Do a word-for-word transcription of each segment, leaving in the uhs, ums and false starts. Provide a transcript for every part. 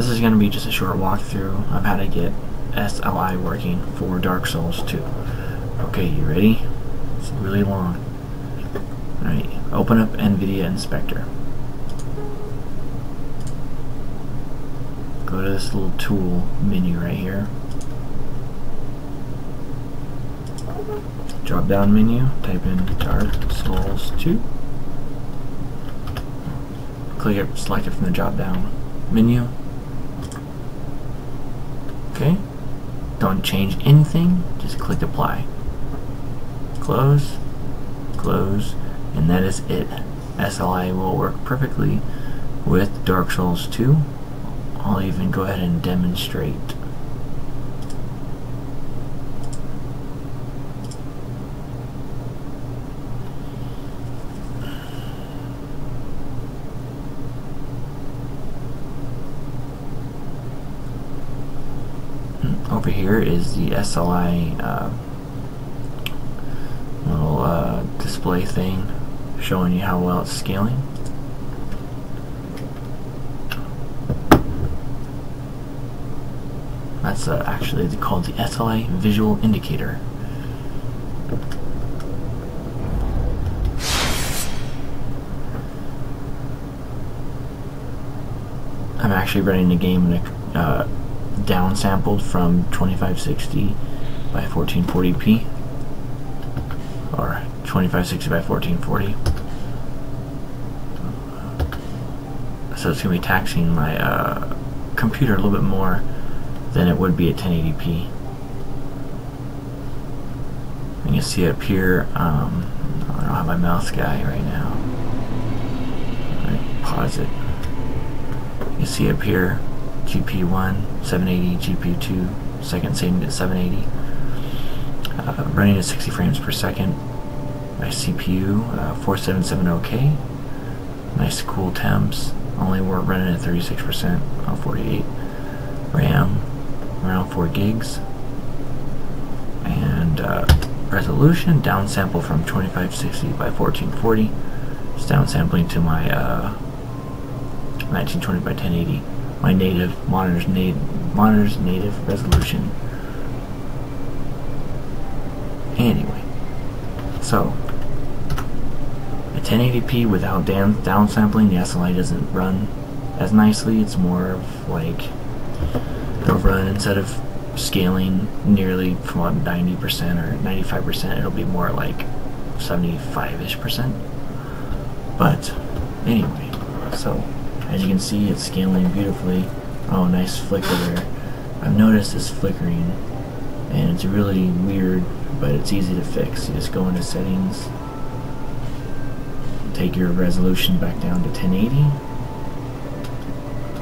This is going to be just a short walkthrough of how to get S L I working for Dark Souls two. Okay, you ready? It's really long. Alright, open up NVIDIA Inspector. Go to this little tool menu right here. Drop down menu, type in Dark Souls two. Click it, select it from the drop down menu. Okay. Don't change anything, just click apply. Close, close, and that is it. S L I will work perfectly with Dark Souls two. I'll even go ahead and demonstrate. Over here is the S L I uh, little uh, display thing showing you how well it's scaling. That's uh, actually called the S L I visual indicator. I'm actually running the game in a uh, downsampled from twenty-five sixty by fourteen forty p or twenty-five sixty by fourteen forty, so it's going to be taxing my uh, computer a little bit more than it would be at ten eighty p. You can see up here, um, I don't have my mouse guy right now. I pause it. You can see up here G P U one, seven eighty, G P U two, second saved at seven eighty, uh, running at sixty frames per second. My C P U, uh, forty-seven seventy K, nice cool temps, only we're running at thirty-six percent on forty-eight, RAM around four gigs, and uh, resolution downsample from twenty-five sixty by fourteen forty, it's downsampling to my uh, nineteen twenty by ten eighty. My native monitors, na monitors native resolution. Anyway, so at ten eighty p without down downsampling, the S L I doesn't run as nicely. It's more of like it'll run instead of scaling nearly from ninety percent or ninety-five percent. It'll be more like seventy-five-ish percent. But anyway, so. As you can see, it's scaling beautifully. Oh, nice flicker there. I've noticed this flickering, and it's really weird, but it's easy to fix. You just go into settings, take your resolution back down to ten eighty,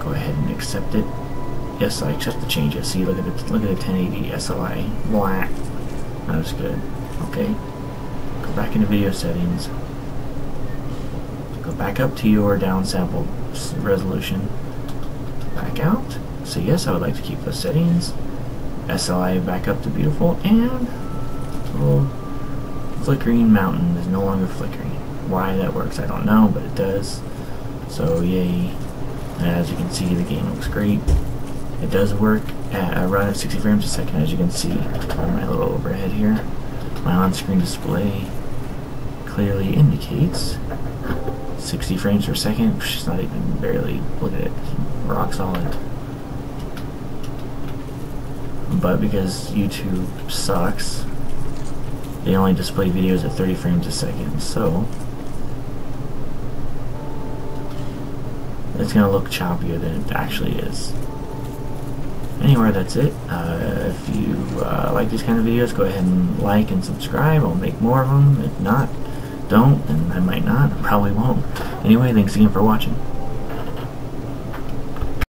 go ahead and accept it. Yes, I accept the changes. See, look at the, look at the ten eighty S L I. Black. That was good. Okay. Go back into video settings. Go back up to your downsampled resolution, back out, so yes, I would like to keep those settings, S L I back up to beautiful, and little flickering mountain is no longer flickering. Why that works I don't know, but it does, so yay. As you can see, the game looks great. It does work at a run of sixty frames a second, as you can see on my little overhead here. My on-screen display clearly indicates sixty frames per second, which is not even barely, look at it, rock solid. But because YouTube sucks, they only display videos at thirty frames a second, so it's going to look choppier than it actually is. Anyway, that's it. Uh, if you uh, like these kind of videos, go ahead and like and subscribe. I'll make more of them. If not, don't, and I might not, probably won't. Anyway, thanks again for watching.